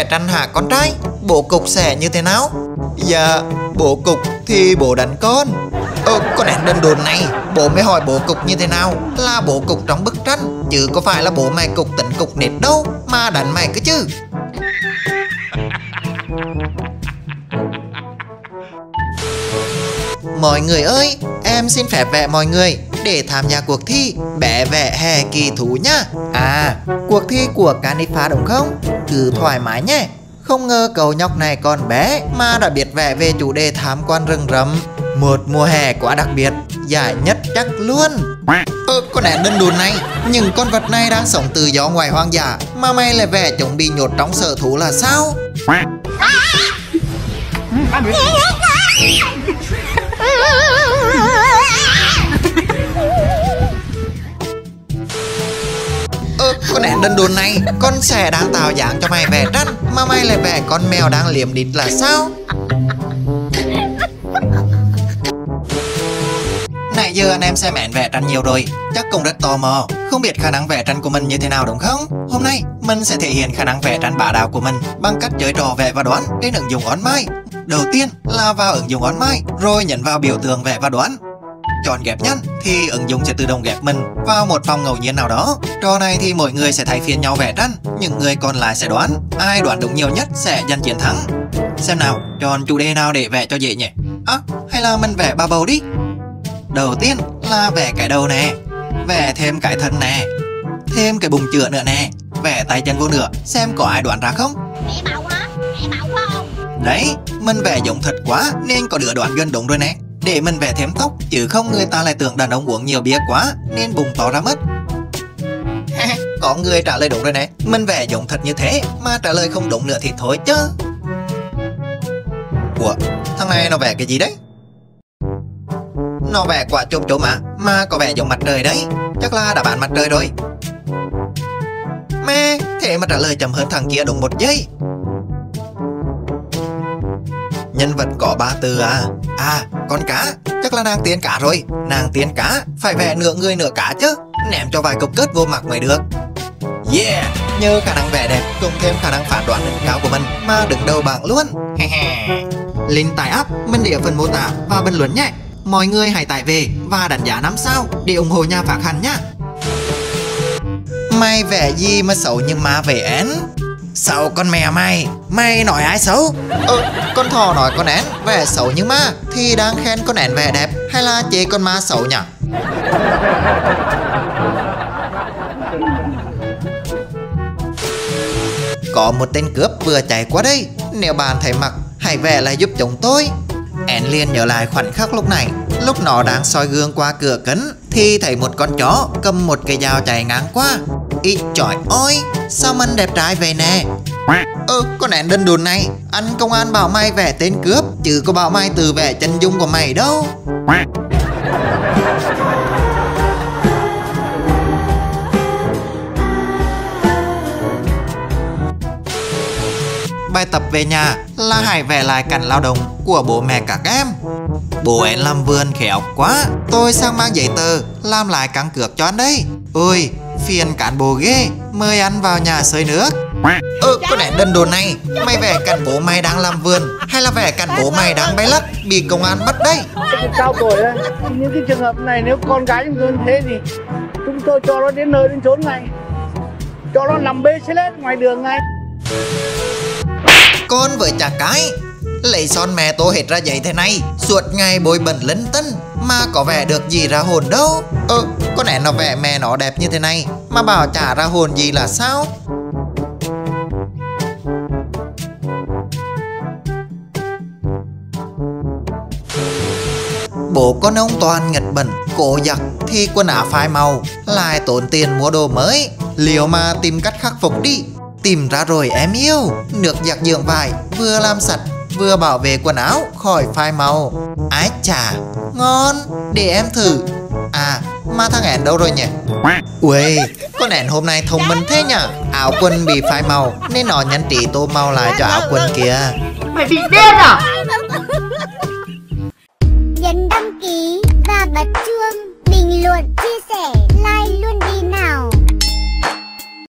sẽ tranh hạ con trai. Bố cục sẽ như thế nào? Dạ, bố cục thì bố đánh con. Con đánh đần đồn này. Bố mới hỏi bố cục như thế nào là bố cục trong bức tranh, chứ có phải là bố mày cục tịnh cục nết đâu mà đánh mày cứ chứ. Mọi người ơi, em xin phép vẽ mọi người để tham gia cuộc thi bé vẽ hè kỳ thú nhá. À, cuộc thi của Canifa đúng không? Cứ thoải mái nhé. Không ngờ cậu nhóc này còn bé mà đã biết vẽ về chủ đề tham quan rừng rậm. Một mùa hè quá đặc biệt, giải nhất chắc luôn. Con đèn đần đùn này, những con vật này đang sống tự do ngoài hoang dã mà mày lại vẽ chúng bị nhốt trong sở thú là sao? Con đèn đần đùn này, con sẽ đang tạo dáng cho mày vẽ tranh mà mày lại vẽ con mèo đang liếm đít là sao? Nãy giờ anh em xem mẹn vẽ tranh nhiều rồi, chắc cũng rất tò mò không biết khả năng vẽ tranh của mình như thế nào đúng không? Hôm nay mình sẽ thể hiện khả năng vẽ tranh bá đạo của mình bằng cách chơi trò vẽ và đoán trên ứng dụng OnMic. Đầu tiên là vào ứng dụng OnMic rồi nhấn vào biểu tượng vẽ và đoán. Chọn ghép nhân thì ứng dụng sẽ tự động ghép mình vào một phòng ngẫu nhiên nào đó. Trò này thì mỗi người sẽ thay phiên nhau vẽ tranh, những người còn lại sẽ đoán, ai đoán đúng nhiều nhất sẽ giành chiến thắng. Xem nào, chọn chủ đề nào để vẽ cho dễ nhỉ? Hay là mình vẽ ba bầu đi. Đầu tiên là vẽ cái đầu nè, vẽ thêm cái thân nè, thêm cái bụng chữa nữa nè, vẽ tay chân vô nữa, xem có ai đoán ra không? Đấy, mình vẽ giống thật quá nên có đứa đoán gần đúng rồi nè. Để mình vẽ thêm tóc, chứ không người ta lại tưởng đàn ông uống nhiều bia quá nên bụng to ra mất. Có người trả lời đúng rồi nè, mình vẽ giống thật như thế mà trả lời không đúng nữa thì thôi chứ. Ủa, thằng này nó vẽ cái gì đấy? Nó vẽ quả chôm chôm mà có vẻ giống mặt trời đấy. Chắc là đã bán mặt trời rồi. Mẹ, thế mà trả lời chậm hơn thằng kia đúng 1 giây. Nhân vật có 3 từ à? À, con cá, chắc là nàng tiên cá rồi. Nàng tiên cá, phải vẽ nửa người nửa cá chứ. Ném cho vài cục cớt vô mặt mới được. Yeah, nhờ khả năng vẽ đẹp cùng thêm khả năng phản đoán đỉnh cao của mình mà đứng đầu bảng luôn. Link tải app mình để ở phần mô tả và bình luận nhé. Mọi người hãy tải về và đánh giá 5 sao để ủng hộ nhà phát hành nhé. Mày vẽ gì mà xấu như ma vẽ én? Xấu con mẹ mày, mày nói ai xấu? Con thỏ nói con én vẽ xấu như ma thì đang khen con én vẽ đẹp hay là chê con ma xấu nhỉ? Có một tên cướp vừa chạy qua đây, nếu bạn thấy mặc hãy vẽ lại giúp chúng tôi. Én liền nhớ lại khoảnh khắc lúc này, lúc nó đang soi gương qua cửa kính thì thấy một con chó cầm một cây dao chạy ngang qua. Ít trời ơi, sao mình đẹp trai vậy nè. Con én đần đùn này, anh công an bảo mày vẽ tên cướp chứ có bảo mày từ vẽ chân dung của mày đâu. Bài tập về nhà là hãy vẽ lại cảnh lao động của bố mẹ các em. Bố em làm vườn khéo quá, tôi sang mang giấy tờ làm lại căn cước cho anh đây. Ôi, phiền cán bộ ghê, mời anh vào nhà xơi nước. Con én đần đồn này, mày vẽ cảnh bố mày đang làm vườn hay là vẽ cảnh bố mày đang bay lắc bị công an bắt đây? Cao tuổi đấy, những cái trường hợp này nếu con gái chúng tôi thế thì chúng tôi cho nó đến nơi đến chốn ngay, cho nó nằm bê xế lết ngoài đường ngay. Con với chả cái, lấy son mẹ tôi hết ra giấy thế này, suốt ngày bôi bẩn lấn tân mà có vẻ được gì ra hồn đâu. Con én nó vẽ mẹ nó đẹp như thế này mà bảo chả ra hồn gì là sao? Bố con ông toàn nghịch bẩn, cổ giặc thì quần áo phai màu, lại tốn tiền mua đồ mới, liệu mà tìm cách khắc phục đi. Tìm ra rồi em yêu, nước giặt dưỡng vải vừa làm sạch vừa bảo vệ quần áo khỏi phai màu. Ái chà, ngon, để em thử. À, mà thằng én đâu rồi nhỉ? Uầy, con én hôm nay thông minh thế nhỉ? Áo quần bị phai màu nên nó nhắn trí tô màu lại cho áo quần kìa. Mày bị điên à?